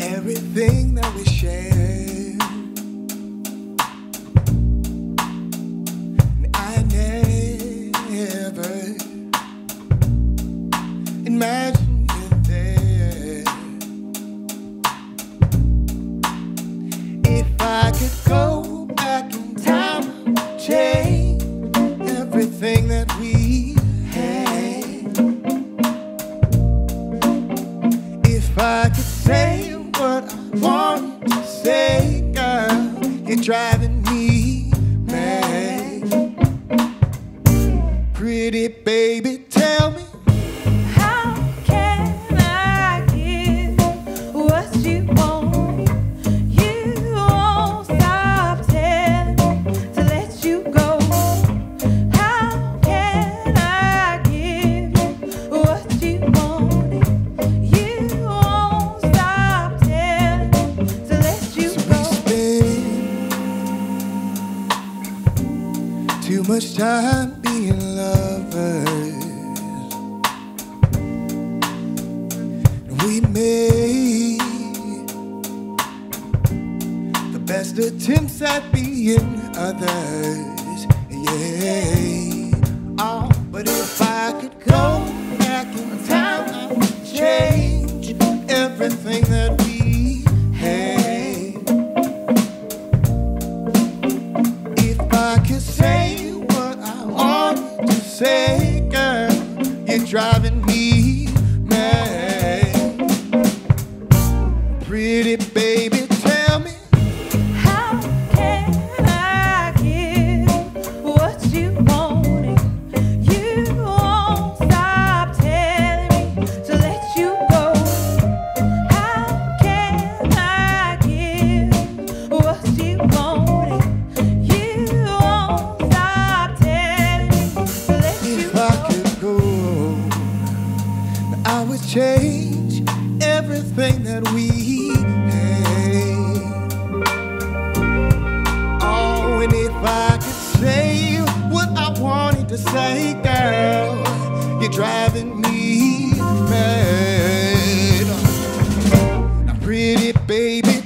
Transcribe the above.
Everything that we share, I never imagined you there. If I could go back in time, change everything that we had. If I could say what I want to say, girl, you're driving me mad. Pretty baby, tell me, how can I give what you want? You won't stop telling to let you go. How can I give you what you want? You won't stop too much time being lovers. We made the best attempts at being others, yeah. Oh, but if I could go back in time, I would change everything that we had. If I could say say, girl, you're driving me mad. Pretty baby, tell me, how can I give what you wanted? You won't stop telling me to let you go. How can I give what you wanted? You won't stop telling me. I would change everything that we had. Oh, and if I could say what I wanted to say, girl, you're driving me mad. Now, pretty baby.